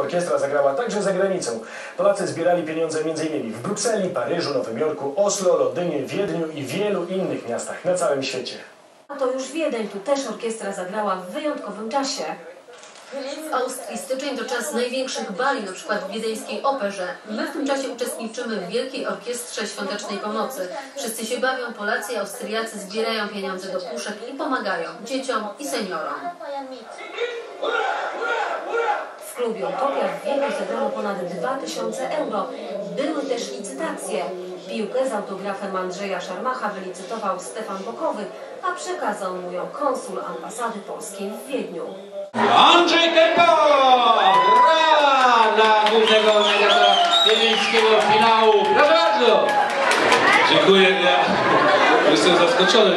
orkiestra zagrała także za granicą. Polacy zbierali pieniądze m.in. w Brukseli, Paryżu, Nowym Jorku, Oslo, Londynie, Wiedniu i wielu innych miastach na całym świecie. A to już Wiedeń, tu też orkiestra zagrała w wyjątkowym czasie. W Austrii styczeń to czas największych bali, na przykład w wiedeńskiej operze. My w tym czasie uczestniczymy w Wielkiej Orkiestrze Świątecznej Pomocy. Wszyscy się bawią, Polacy i Austriacy zbierają pieniądze do puszek i pomagają dzieciom i seniorom. W klubie Utopia w Wielkiej zebrano ponad 2000 euro. Były też licytacje. Piłkę z autografem Andrzeja Szarmacha wylicytował Stefan Bokowy, a przekazał mu ją konsul ambasady polskiej w Wiedniu. Andrzej Kempa! Gra dla głównego mediatora wiedeńskiego finału! Proszę bardzo! Dziękuję, ja jestem zaskoczony,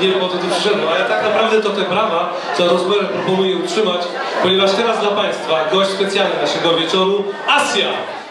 nie wiem o co tu przyszedłem, ale tak naprawdę to te prawa, co rozmowę proponuję utrzymać, ponieważ teraz dla Państwa gość specjalny naszego wieczoru, Asia!